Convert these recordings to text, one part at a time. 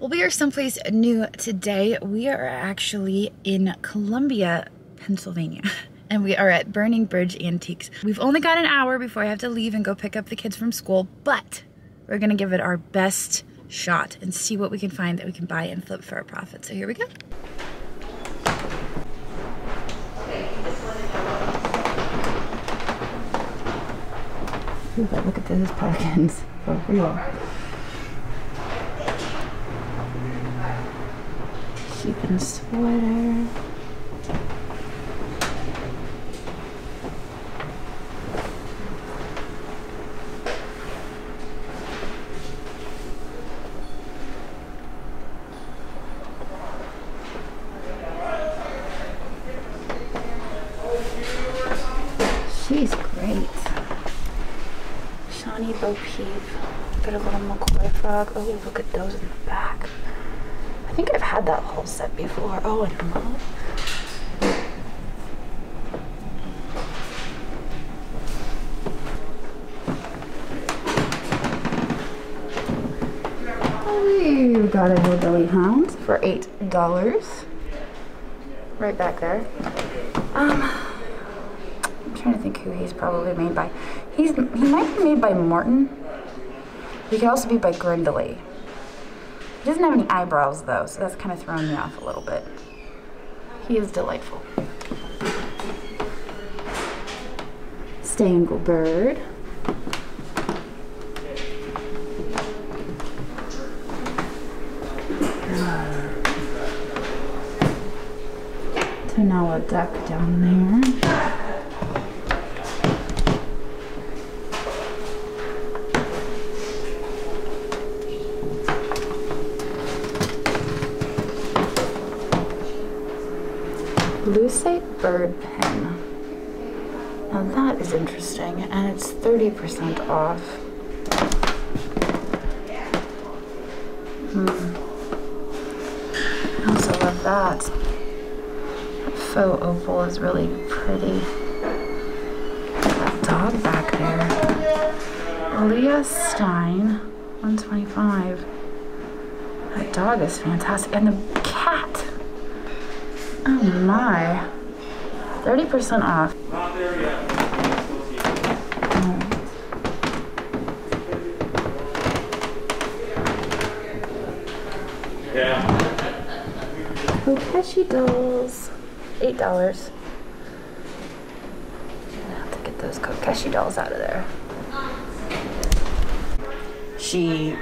Well, we are someplace new today. We are actually in Columbia, Pennsylvania, and we are at Burning Bridge Antiques. We've only got an hour before I have to leave and go pick up the kids from school, but we're gonna give it our best shot and see what we can find that we can buy and flip for a profit. So here we go. Ooh, but look at those pelicans, for real. Sheep and sweater. She's great. Shawnee Bo Peep. Got a little McCoy frog. Oh, look at those in the back. I think I've had that whole set before. Oh, and a mullet. Oh, we got a hillbilly hound for $8. Right back there. I'm trying to think who he's probably made by. He might be made by Martin. He could also be by Grindley. He doesn't have any eyebrows though, so that's kind of throwing me off a little bit. He is delightful. Stangle bird. Tanoa duck down there. Lucite bird pen. Now that is interesting, and it's 30% off. I also love that. That faux opal is really pretty. That dog back there. Leah Stein, 125. That dog is fantastic, and the cat. Oh my, 30% off. Not there yet. Yeah. Kokeshi dolls, $8. I have to get those Kokeshi dolls out of there. She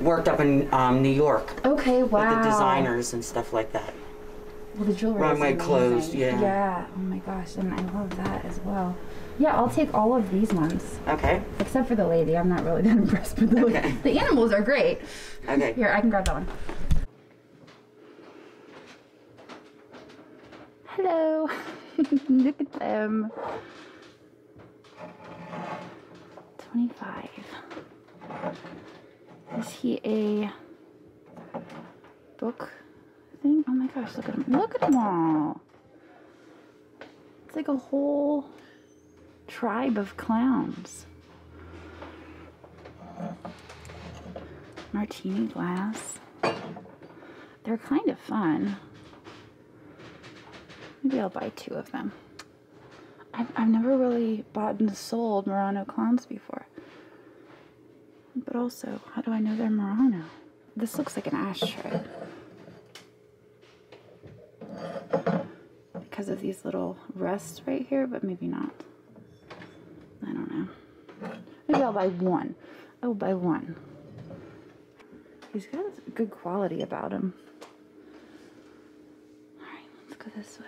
worked up in New York. Okay, wow. With the designers and stuff like that. Well, the jewelry runway clothes, yeah. Yeah, oh my gosh, and I love that as well. Yeah, I'll take all of these ones. Okay. Except for the lady, I'm not really that impressed with the lady. The animals are great. Okay. Here, I can grab that one. Hello. Look at them. 25. Is he a book? Oh my gosh, look at them. Look at them all. It's like a whole tribe of clowns. Martini glass. They're kind of fun. Maybe I'll buy two of them. I've never really bought and sold Murano clowns before. But also, how do I know they're Murano? This looks like an ashtray. Because of these little rests right here, but maybe not. I don't know. Maybe I'll buy one. I'll buy one. He's got good quality about him. All right, let's go this way.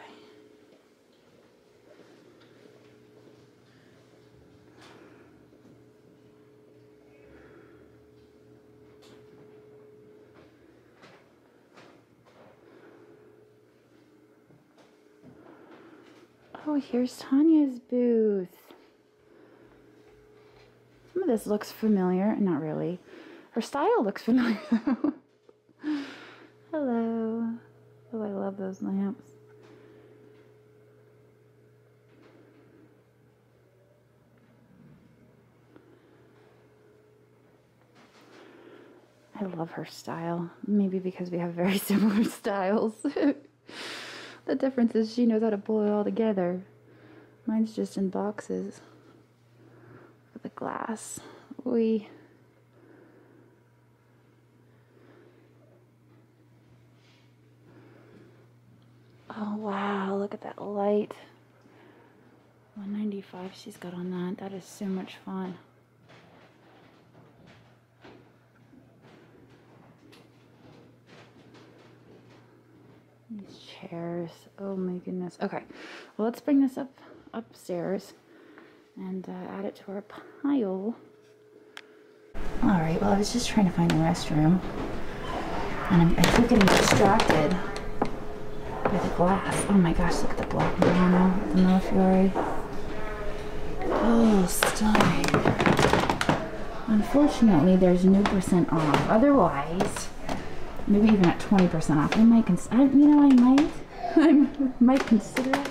Oh, here's Tanya's booth. Some of this looks familiar, not really. Her style looks familiar though. Hello. Oh, I love those lamps. I love her style. Maybe because we have very similar styles. The difference is she knows how to pull it all together. Mine's just in boxes. With the glass. We... Oh wow, look at that light. 195 she's got on that. That is so much fun. These chairs, oh my goodness. Okay, well, let's bring this upstairs and add it to our pile. Alright, well, I was just trying to find the restroom and I keep getting distracted by the glass. Oh my gosh, look at the black Murano, the Millefiori. Oh, stunning. Unfortunately, there's no % off. Otherwise, maybe even at 20% off, I might consider. You know, I might consider it.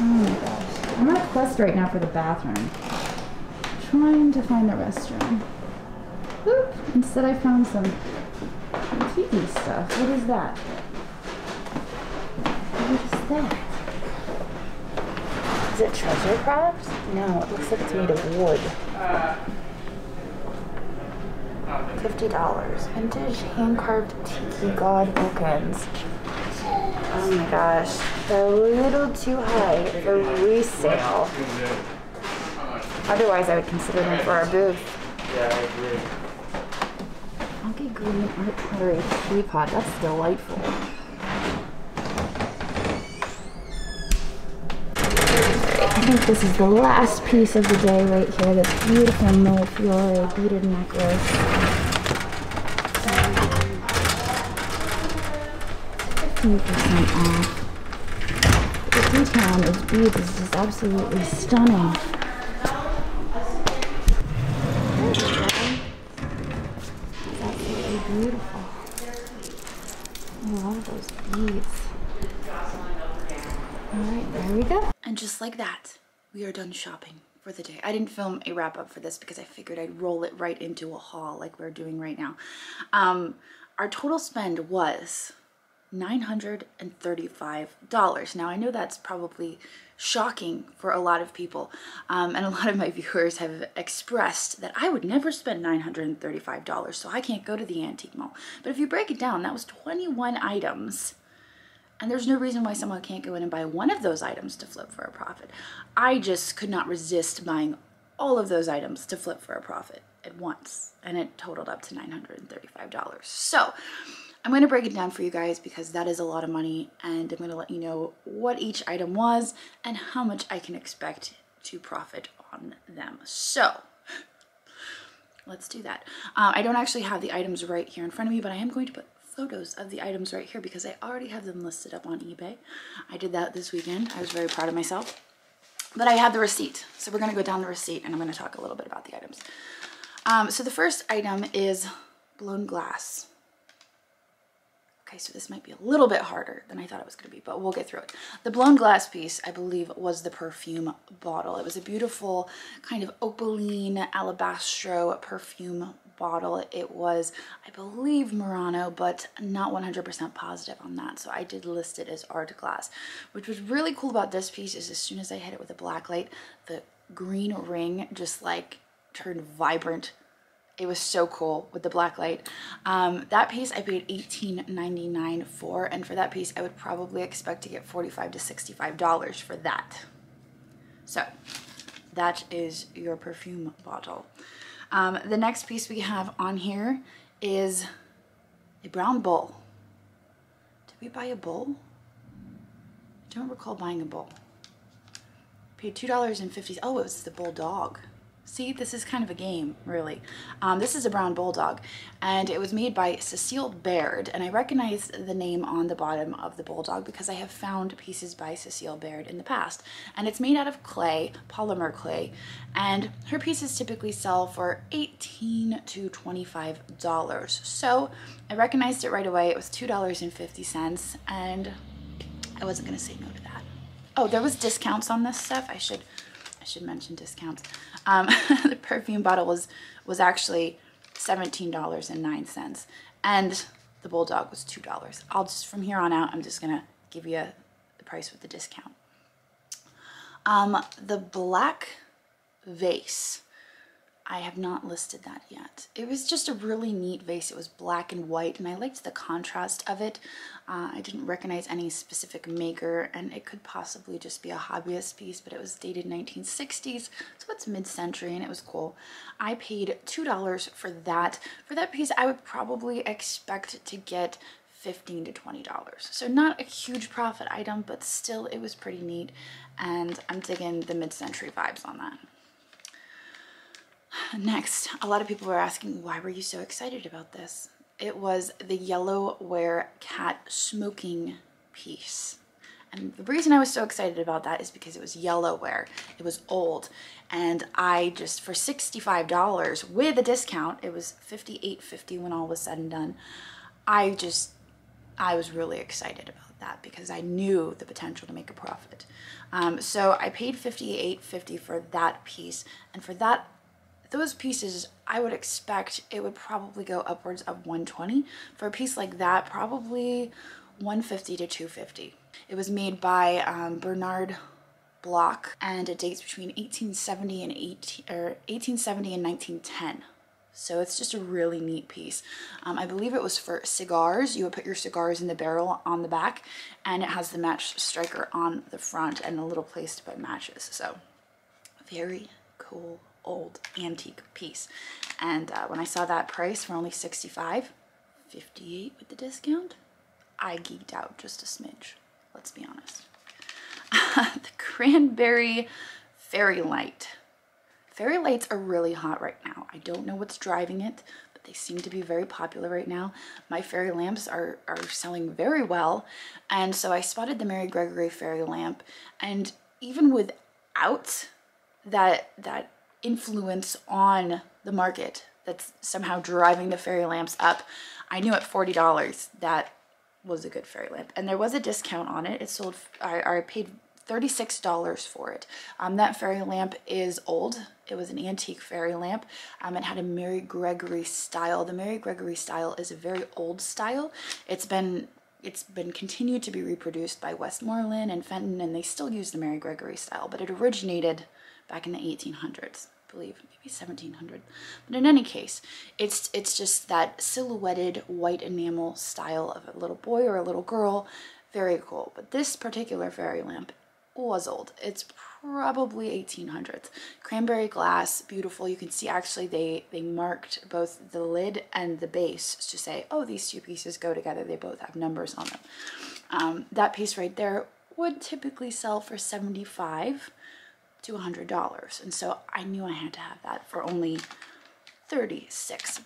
Oh my gosh, I'm on a quest right now for the bathroom, trying to find the restroom. Oop! Instead, I found some antique stuff. What is that? What is that? Is it treasure, perhaps? No, it looks like it's made of wood. $50. Vintage hand-carved tiki god bookends. Oh my gosh, they're a little too high for resale. Otherwise, I would consider them for our booth. Yeah, I agree. Funky green art pottery teapot. That's delightful. I think this is the last piece of the day right here. This beautiful Millefiori beaded necklace. It's 15% off. The detail on those beads is just absolutely stunning. Beautiful. I love those beads. Alright, there we go. And just like that, we are done shopping for the day. I didn't film a wrap-up for this because I figured I'd roll it right into a haul like we're doing right now. Our total spend was $935. Now I know that's probably shocking for a lot of people, and a lot of my viewers have expressed that I would never spend $935, so I can't go to the antique mall. But if you break it down, that was 21 items, and there's no reason why someone can't go in and buy one of those items to flip for a profit. I just could not resist buying all of those items to flip for a profit at once, and it totaled up to $935. So I'm going to break it down for you guys because that is a lot of money, and I'm going to let you know what each item was and how much I can expect to profit on them. So let's do that. I don't actually have the items right here in front of me, but I am going to put photos of the items right here because I already have them listed up on eBay. I did that this weekend. I was very proud of myself, but I have the receipt. So we're going to go down the receipt and I'm going to talk a little bit about the items. So the first item is blown glass. Okay, so this might be a little bit harder than I thought it was going to be, but we'll get through it. The blown glass piece, I believe, was the perfume bottle. It was a beautiful kind of opaline alabastro perfume bottle. It was, I believe, Murano, but not 100% positive on that, so I did list it as art glass. Which was really cool about this piece is as soon as I hit it with a black light, the green ring just like turned vibrant. It was so cool with the black light. That piece I paid $18.99 for, and for that piece I would probably expect to get $45 to $65 for that. So that is your perfume bottle. The next piece we have on here is a brown bowl. Did we buy a bowl? I don't recall buying a bowl. Paid $2.50. Oh, it was the bulldog. See, this is kind of a game, really. This is a brown bulldog, and it was made by Cecile Baird, and I recognize the name on the bottom of the bulldog because I have found pieces by Cecile Baird in the past. And it's made out of clay, polymer clay, and her pieces typically sell for $18 to $25. So I recognized it right away. It was $2.50, and I wasn't going to say no to that. Oh, there was discounts on this stuff. I should should mention discounts. The perfume bottle was actually $17.09, and the Bulldog was $2. I'll just, from here on out, I'm just gonna give you the price with the discount. The black vase, I have not listed that yet. It was just a really neat vase. It was black and white, and I liked the contrast of it. I didn't recognize any specific maker, and it could possibly just be a hobbyist piece, but it was dated 1960s, so it's mid-century, and it was cool. I paid $2 for that. For that piece, I would probably expect to get $15 to $20. So not a huge profit item, but still it was pretty neat, and I'm digging the mid-century vibes on that. Next, a lot of people were asking, why were you so excited about this? It was the Yellowware cat smoking piece. And the reason I was so excited about that is because it was Yellowware. It was old. And I just, for $65 with a discount, it was $58.50 when all was said and done. I was really excited about that because I knew the potential to make a profit. So I paid $58.50 for that piece, and for that, those pieces, I would expect it would probably go upwards of $120. For a piece like that, probably $150 to $250. It was made by Bernard Bloch, and it dates between 1870 and 1910. So it's just a really neat piece. I believe it was for cigars. You would put your cigars in the barrel on the back, and it has the match striker on the front and a little place to put matches. So very cool old antique piece. And when I saw that price for only $65.58 with the discount, I geeked out just a smidge, let's be honest. The cranberry fairy light. Fairy lights are really hot right now. I don't know what's driving it, but they seem to be very popular right now. My fairy lamps are selling very well, and so I spotted the Mary Gregory fairy lamp, and even without that influence on the market that's somehow driving the fairy lamps up, I knew at $40 that was a good fairy lamp, and there was a discount on it. It sold, I paid $36 for it. That fairy lamp is old. It was an antique fairy lamp. It had a Mary Gregory style. The Mary Gregory style is a very old style. It's been continued to be reproduced by Westmoreland and Fenton, and they still use the Mary Gregory style, but it originated back in the 1800s, I believe, maybe 1700. But in any case, it's just that silhouetted white enamel style of a little boy or a little girl. Very cool. But this particular fairy lamp was old. It's probably 1800s. Cranberry glass, beautiful. You can see actually they marked both the lid and the base to say, oh, these two pieces go together. They both have numbers on them. That piece right there would typically sell for $75 to $100, and so I knew I had to have that for only $36.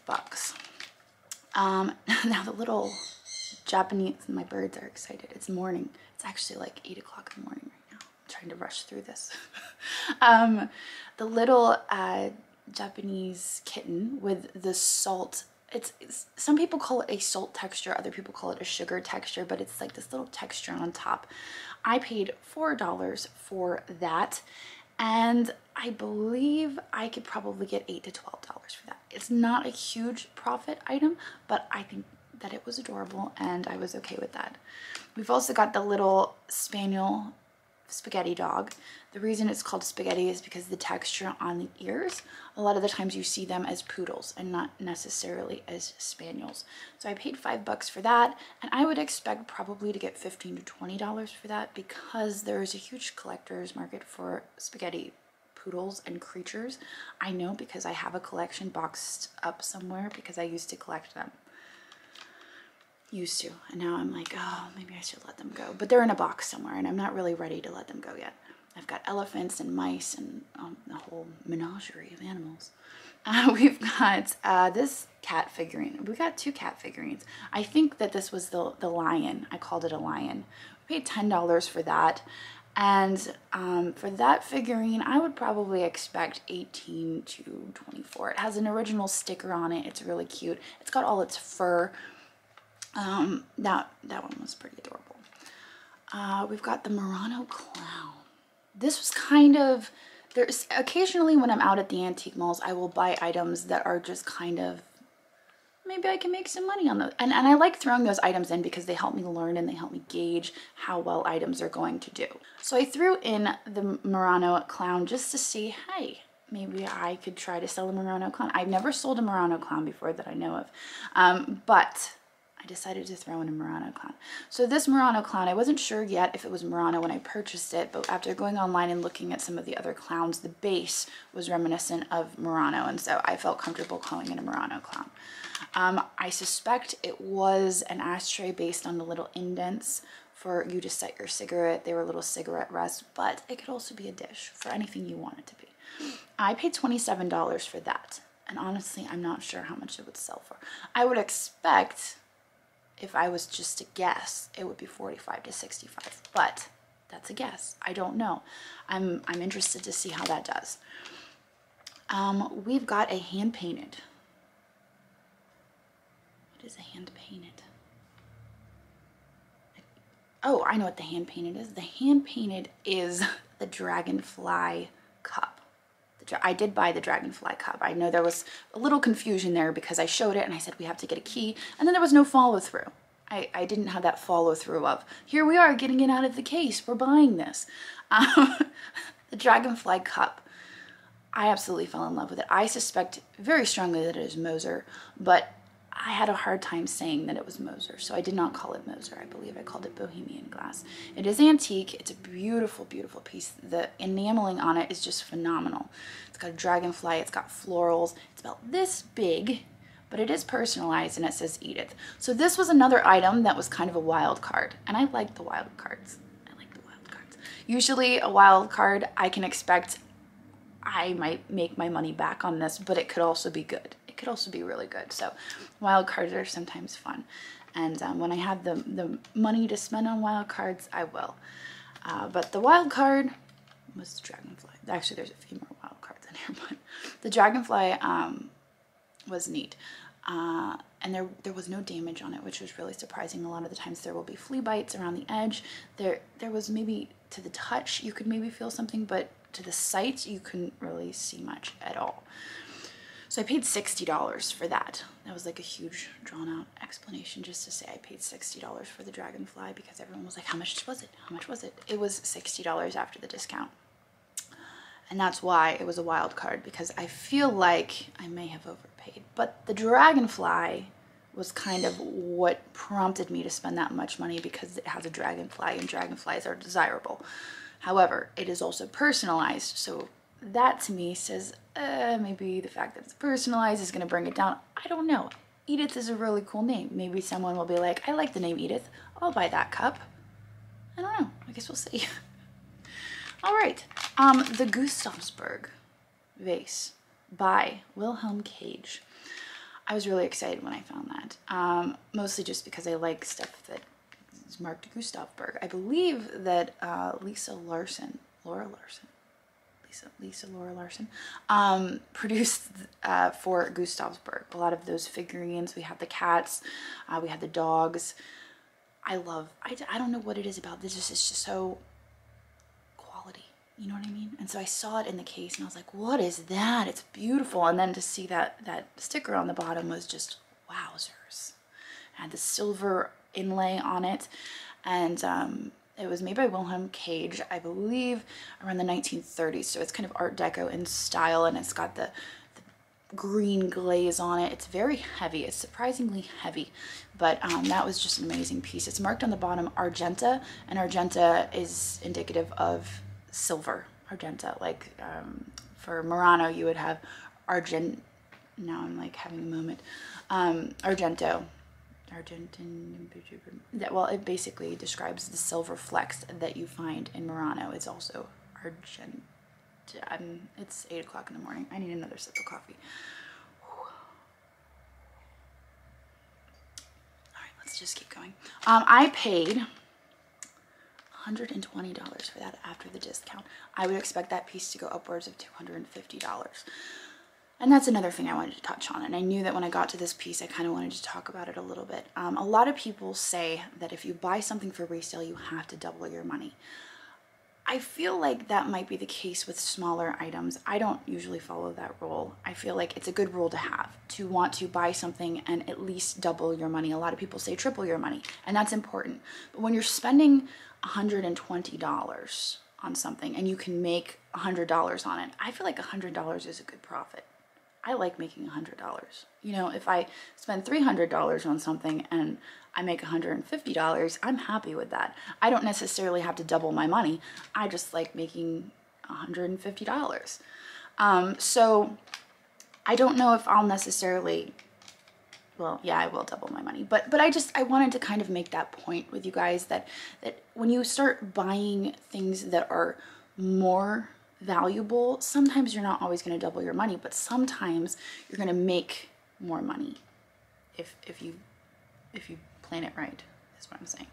Now the little Japanese, my birds are excited. It's morning. It's actually like 8 o'clock in the morning right now. I'm trying to rush through this. The little Japanese kitten with the salt. It's some people call it a salt texture, other people call it a sugar texture, but it's like this little texture on top. I paid $4 for that, and I believe I could probably get $8 to $12 for that. It's not a huge profit item, but I think that it was adorable, and I was okay with that. We've also got the little spaniel spaghetti dog. The reason it's called spaghetti is because the texture on the ears, a lot of the times you see them as poodles and not necessarily as spaniels. So I paid $5 for that, and I would expect probably to get $15 to $20 for that because there is a huge collector's market for spaghetti poodles and creatures. I know because I have a collection boxed up somewhere because I used to collect them. Used to, and now I'm like, oh, maybe I should let them go, but they're in a box somewhere and I'm not really ready to let them go yet. I've got elephants and mice and a whole menagerie of animals. We've got this cat figurine. We got two cat figurines. I think that this was the lion. I called it a lion. We paid $10 for that, and for that figurine I would probably expect $18 to $24. It has an original sticker on it. It's really cute. It's got all its fur. That one was pretty adorable. We've got the Murano clown. This was kind of There's occasionally when I'm out at the antique malls, I will buy items that are just kind of, maybe I can make some money on those. And I like throwing those items in because they help me learn and they help me gauge how well items are going to do. So I threw in the Murano clown just to see, hey, maybe I could try to sell a Murano clown. I've never sold a Murano clown before that I know of, but I decided to throw in a Murano clown. So this Murano clown, I wasn't sure yet if it was Murano when I purchased it, but after going online and looking at some of the other clowns, the base was reminiscent of Murano, and so I felt comfortable calling it a Murano clown. I suspect it was an ashtray based on the little indents for you to set your cigarette. They were little cigarette rests, but it could also be a dish for anything you want it to be. I paid $27 for that, and honestly, I'm not sure how much it would sell for. I would expect, if I was just to guess, it would be $45 to $65, but that's a guess. I don't know. I'm interested to see how that does. We've got a hand-painted. What is a hand-painted? Oh, I know what the hand-painted is. The hand-painted is the dragonfly cup. I did buy the dragonfly cup. I know there was a little confusion there because I showed it and I said we have to get a key, and then there was no follow through. I didn't have that follow through of, here we are getting it out of the case, we're buying this. The dragonfly cup. I absolutely fell in love with it. I suspect very strongly that it is Moser, but I had a hard time saying that it was Moser, so I did not call it Moser. I believe I called it Bohemian glass. It is antique. It's a beautiful, beautiful piece. The enameling on it is just phenomenal. It's got a dragonfly. It's got florals. It's about this big, but it is personalized, and it says Edith. So this was another item that was kind of a wild card, and I like the wild cards. I like the wild cards. Usually a wild card, I can expect I might make my money back on this, but it could also be good. It could also be really good. So wild cards are sometimes fun, and when I have the money to spend on wild cards, I will. But the wild card was the dragonfly. Actually, there's a few more wild cards in here, but the dragonfly was neat. And there was no damage on it, which was really surprising. A lot of the times there will be flea bites around the edge. There was maybe, to the touch, you could maybe feel something, but to the sight, you couldn't really see much at all. So I paid $60 for that. That was like a huge drawn-out explanation just to say I paid $60 for the dragonfly, because everyone was like, how much was it? How much was it? It was $60 after the discount. And that's why it was a wild card, because I feel like I may have overpaid. But the dragonfly was kind of what prompted me to spend that much money, because it has a dragonfly, and dragonflies are desirable. However, it is also personalized, so that to me says, maybe the fact that it's personalized is going to bring it down. I don't know. Edith is a really cool name. Maybe someone will be like, I like the name Edith. I'll buy that cup. I don't know. I guess we'll see. All right. The Gustavsberg vase by Wilhelm Kage. I was really excited when I found that, mostly just because I like stuff that is marked Gustavsberg. I believe that Laura Larson produced for Gustavsberg. A lot of those figurines. We had the cats, we had the dogs. I don't know what it is about this. It's just so quality, you know what I mean? And so I saw it in the case and I was like, what is that? It's beautiful. And then to see that sticker on the bottom was just wowzers. It had the silver inlay on it, and it was made by Wilhelm Kage, I believe, around the 1930s. So it's kind of Art Deco in style, and it's got the green glaze on it. It's very heavy. It's surprisingly heavy, but that was just an amazing piece. It's marked on the bottom Argenta, and Argenta is indicative of silver. Argenta, like for Murano, you would have Argent. Now I'm like having a moment. Argento. Argentine, well, it basically describes the silver flecks that you find in Murano. It's also Argent. It's 8 o'clock in the morning. I need another sip of coffee. All right, let's just keep going. I paid $120 for that after the discount. I would expect that piece to go upwards of $250. And that's another thing I wanted to touch on, and I knew that when I got to this piece, I kind of wanted to talk about it a little bit. A lot of people say that if you buy something for resale, you have to double your money. I feel like that might be the case with smaller items. I don't usually follow that rule. I feel like it's a good rule to have, to want to buy something and at least double your money. A lot of people say triple your money, and that's important. But when you're spending $120 on something and you can make $100 on it, I feel like $100 is a good profit. I like making $100. You know, if I spend $300 on something and I make $150, I'm happy with that. I don't necessarily have to double my money. I just like making $150. So I don't know if I'll necessarily, well, yeah, I will double my money, but I wanted to kind of make that point with you guys that when you start buying things that are more valuable, sometimes you're not always going to double your money, but sometimes you're going to make more money if you plan it right, is what I'm saying.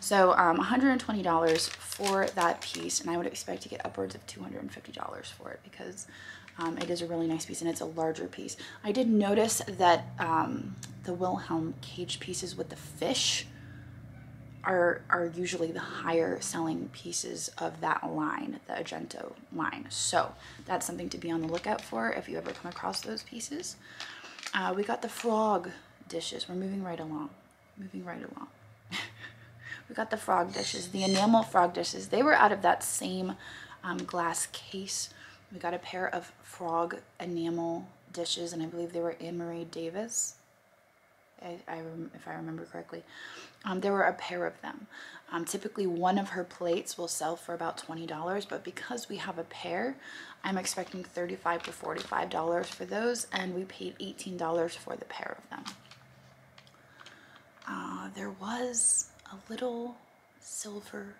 So $120 for that piece, and I would expect to get upwards of $250 for it, because it is a really nice piece and it's a larger piece. I did notice that the Wilhelm Kage pieces with the fish are usually the higher selling pieces of that line, the Argento line. So that's something to be on the lookout for if you ever come across those pieces. We got the frog dishes. We're moving right along, We got the frog dishes, the enamel frog dishes. They were out of that same glass case. We got a pair of frog enamel dishes, and I believe they were in Marie Davis. If I remember correctly, there were a pair of them. Typically one of her plates will sell for about $20, but because we have a pair, I'm expecting $35 to $45 for those, and we paid $18 for the pair of them. There was a little silver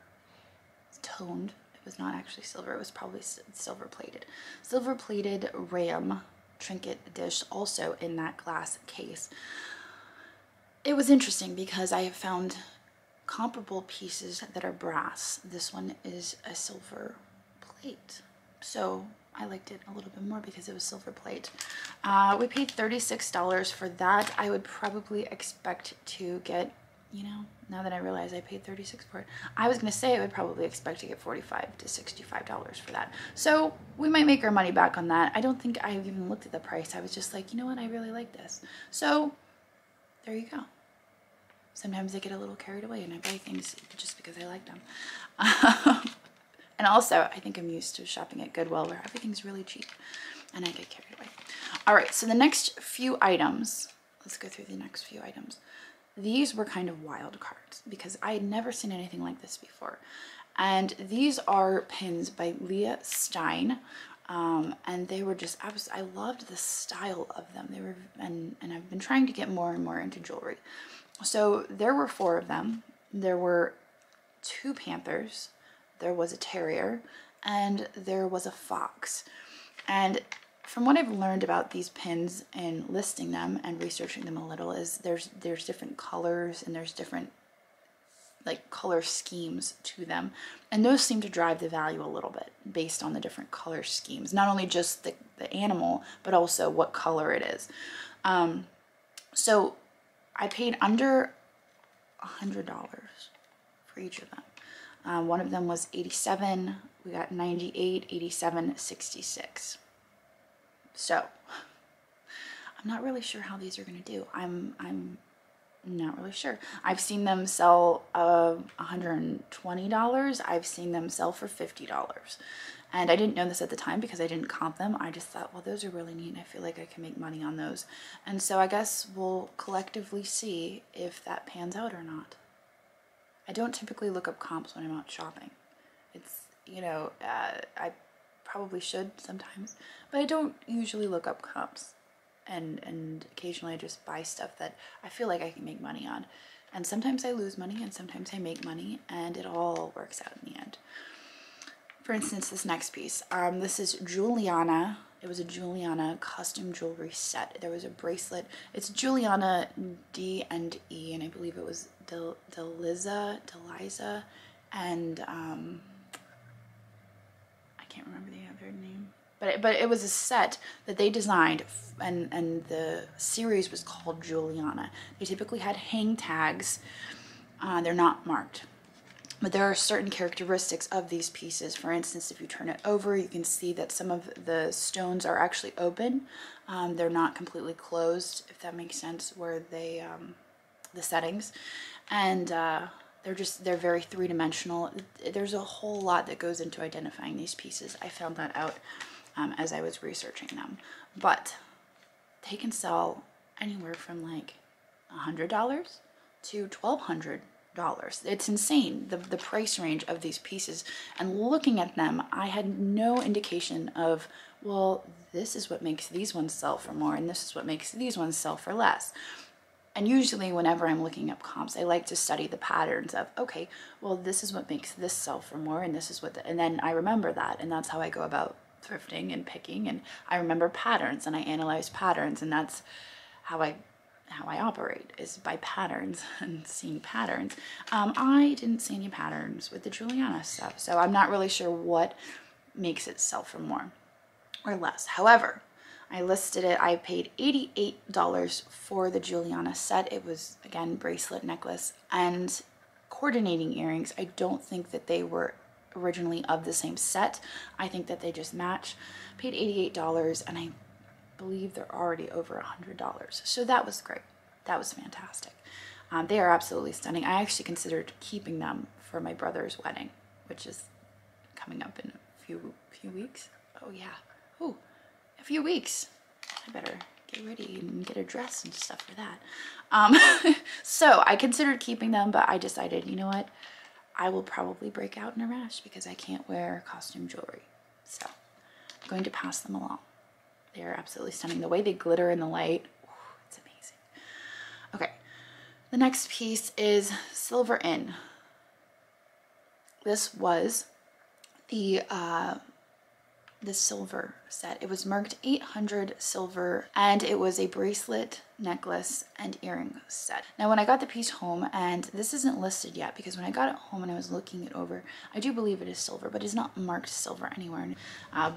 toned, it was not actually silver, it was probably silver plated ram trinket dish, also in that glass case. It was interesting because I have found comparable pieces that are brass. This one is a silver plate, so I liked it a little bit more because it was silver plate. We paid $36 for that. I would probably expect to get, you know, now that I realize I paid $36 for it, I was gonna say I would probably expect to get $45 to $65 for that. So we might make our money back on that. I don't think I even looked at the price. I was just like, you know what, I really like this. So there you go. Sometimes I get a little carried away and I buy things just because I like them. And also, I think I'm used to shopping at Goodwill where everything's really cheap and I get carried away. All right, so the next few items, let's go through the next few items. These were kind of wild cards because I had never seen anything like this before. And these are pins by Leah Stein. And they were just, I loved the style of them. They were, and I've been trying to get more and more into jewelry. So there were four of them. There were two panthers, there was a terrier, and there was a fox. And from what I've learned about these pins and listing them and researching them a little is there's different colors and there's different like color schemes to them, and those seem to drive the value a little bit based on the different color schemes, not only just the animal but also what color it is. So I paid under $100 for each of them. One of them was 87, we got 98, 87, 66. So I'm not really sure how these are gonna do. I'm not really sure. I've seen them sell $120. I've seen them sell for $50. And I didn't know this at the time because I didn't comp them. I just thought, well, those are really neat and I feel like I can make money on those. And so I guess we'll collectively see if that pans out or not. I don't typically look up comps when I'm out shopping. It's, you know, I probably should sometimes, but I don't usually look up comps. And occasionally I just buy stuff that I feel like I can make money on, and sometimes I lose money and sometimes I make money, and it all works out in the end. For instance, this next piece, this is Juliana. It was a Juliana custom jewelry set. There was a bracelet. It's Juliana D&E, and I believe it was Deliza, and I can't remember the other name. But it was a set that they designed, and the series was called Juliana. They typically had hang tags. They're not marked. But there are certain characteristics of these pieces. For instance, if you turn it over, you can see that some of the stones are actually open. They're not completely closed, if that makes sense, where they, the settings. And they're very three-dimensional. There's a whole lot that goes into identifying these pieces. I found that out as I was researching them. But they can sell anywhere from like $100 to $1,200. It's insane, the price range of these pieces. And looking at them, I had no indication of, well, this is what makes these ones sell for more, and this is what makes these ones sell for less. And usually whenever I'm looking up comps, I like to study the patterns of, okay, well, this is what makes this sell for more, and this is what, and then I remember that, and that's how I go about thrifting and picking, and I remember patterns, and I analyze patterns, and that's how I operate, is by patterns and seeing patterns. I didn't see any patterns with the Juliana stuff, so I'm not really sure what makes it sell for more or less. However, I listed it. I paid $88 for the Juliana set. It was, again, bracelet, necklace, and coordinating earrings. I don't think that they were originally of the same set. I think that they just match. Paid $88, and I believe they're already over $100. So that was great. That was fantastic. They are absolutely stunning. I actually considered keeping them for my brother's wedding, which is coming up in a few weeks. Oh yeah. Oh, a few weeks. I better get ready and get a dress and stuff for that. So I considered keeping them, but I decided, you know what? I will probably break out in a rash because I can't wear costume jewelry. So I'm going to pass them along. They're absolutely stunning. The way they glitter in the light, ooh, it's amazing. Okay, the next piece is Silver In. This was the silver set. It was marked 800 silver, and it was a bracelet, necklace, and earring set. Now, when I got the piece home, and this isn't listed yet because when I got it home and I was looking it over, I do believe it is silver, but it's not marked silver anywhere.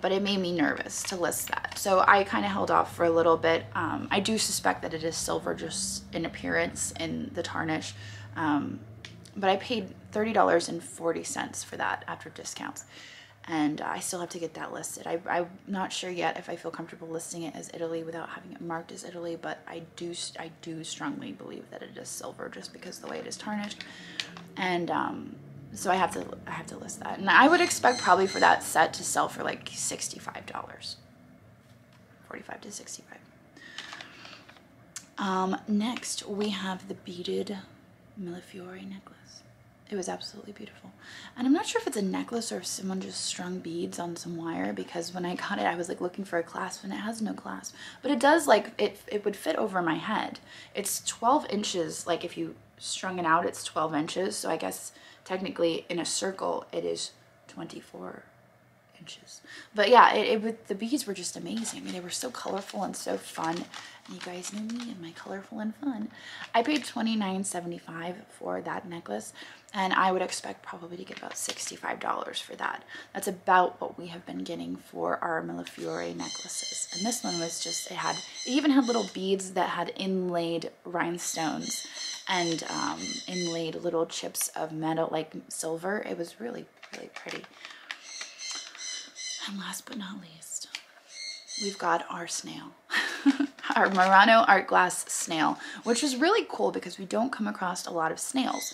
But it made me nervous to list that, so I kind of held off for a little bit. I do suspect that it is silver, just in appearance, in the tarnish. But I paid $30.40 for that after discounts. And I still have to get that listed. I'm not sure yet if I feel comfortable listing it as Italy without having it marked as Italy, but I do strongly believe that it is silver just because of the way it is tarnished. And so I have to list that. And I would expect probably for that set to sell for like $65, $45 to $65. Next we have the beaded Millefiori necklace. It was absolutely beautiful. And I'm not sure if it's a necklace or if someone just strung beads on some wire, because when I got it, I was like looking for a clasp and it has no clasp, but it does, like, it would fit over my head. It's 12 inches. Like if you strung it out, it's 12 inches. So I guess technically in a circle, it is 24 inches. But yeah, the beads were just amazing. They were so colorful and so fun. And you guys know me and my colorful and fun. I paid $29.75 for that necklace, and I would expect probably to get about $65 for that. That's about what we have been getting for our Millefiori necklaces. And this one was just, it even had little beads that had inlaid rhinestones and inlaid little chips of metal, like silver. It was really, really pretty. And last but not least, we've got our snail, our Murano art glass snail, which is really cool because we don't come across a lot of snails,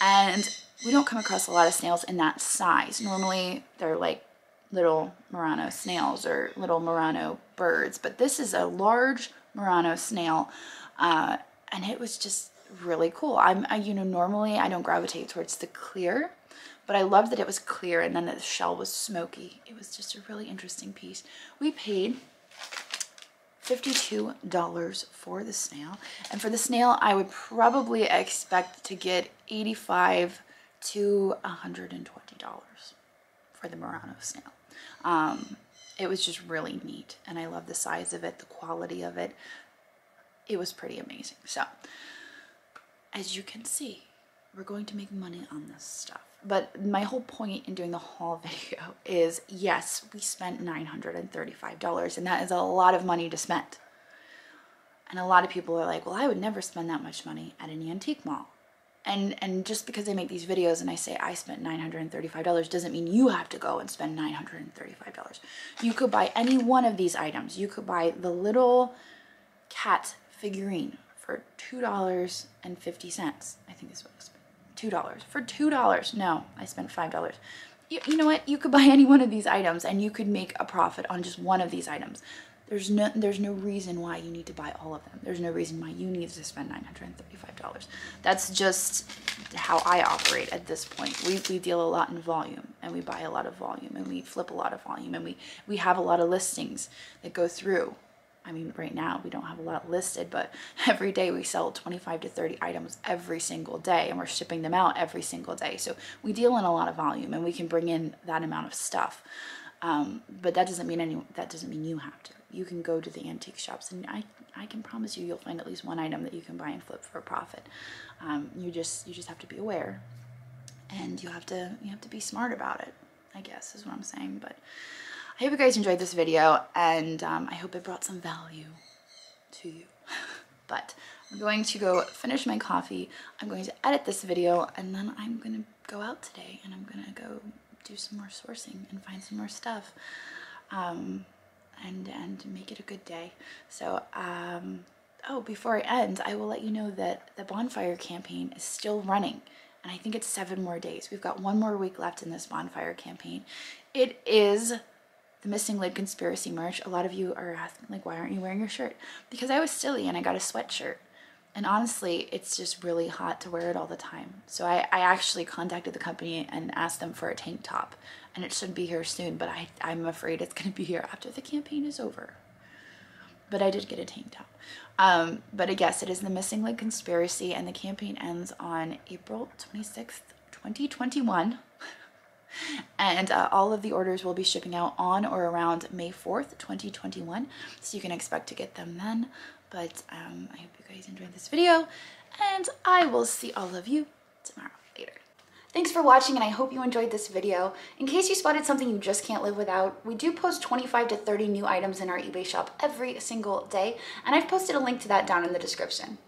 and we don't come across a lot of snails in that size. Normally they're like little Murano snails or little Murano birds, but this is a large Murano snail, and it was just really cool. You know, normally I don't gravitate towards the clear, but I loved that it was clear and then the shell was smoky. It was just a really interesting piece. We paid $52 for the snail. And for the snail, I would probably expect to get $85 to $120 for the Murano snail. It was just really neat. And I love the size of it, the quality of it. It was pretty amazing. So, as you can see, we're going to make money on this stuff. But my whole point in doing the haul video is, yes, we spent $935, and that is a lot of money to spend. And a lot of people are like, well, I would never spend that much money at an antique mall. And just because I make these videos and I say I spent $935 doesn't mean you have to go and spend $935. You could buy any one of these items. You could buy the little cat figurine for $2.50. I think that's what I spent. $2. For $2. No, I spent $5. You know what? You could buy any one of these items and you could make a profit on just one of these items. There's no reason why you need to buy all of them. There's no reason why you need to spend $935. That's just how I operate at this point. We deal a lot in volume, and we buy a lot of volume, and we flip a lot of volume, and we have a lot of listings that go through. I mean, right now we don't have a lot listed, but every day we sell 25 to 30 items every single day, and we're shipping them out every single day. So we deal in a lot of volume, and we can bring in that amount of stuff. But that doesn't mean you have to. You can go to the antique shops, and I can promise you'll find at least one item that you can buy and flip for a profit. You just have to be aware, and you have to be smart about it, I guess, is what I'm saying. But I hope you guys enjoyed this video, and I hope it brought some value to you. But I'm going to go finish my coffee. I'm going to edit this video, and then I'm gonna go out today, and I'm gonna go do some more sourcing and find some more stuff, and make it a good day. So oh, before I end, I will let you know that the Bonfire campaign is still running, and I think it's 7 more days. We've got 1 more week left in this Bonfire campaign. It is the Missing Lid Conspiracy merch. A lot of you are asking, like, why aren't you wearing your shirt? Because I was silly and I got a sweatshirt. And honestly, it's just really hot to wear it all the time. So I actually contacted the company and asked them for a tank top, and it should be here soon, but I'm afraid it's gonna be here after the campaign is over. But I did get a tank top. But I guess it is the Missing Lid Conspiracy, and the campaign ends on April 26th, 2021. And all of the orders will be shipping out on or around May 4th, 2021. So you can expect to get them then. But I hope you guys enjoyed this video, and I will see all of you tomorrow. Later. Thanks for watching, and I hope you enjoyed this video. In case you spotted something you just can't live without, we do post 25 to 30 new items in our eBay shop every single day, and I've posted a link to that down in the description.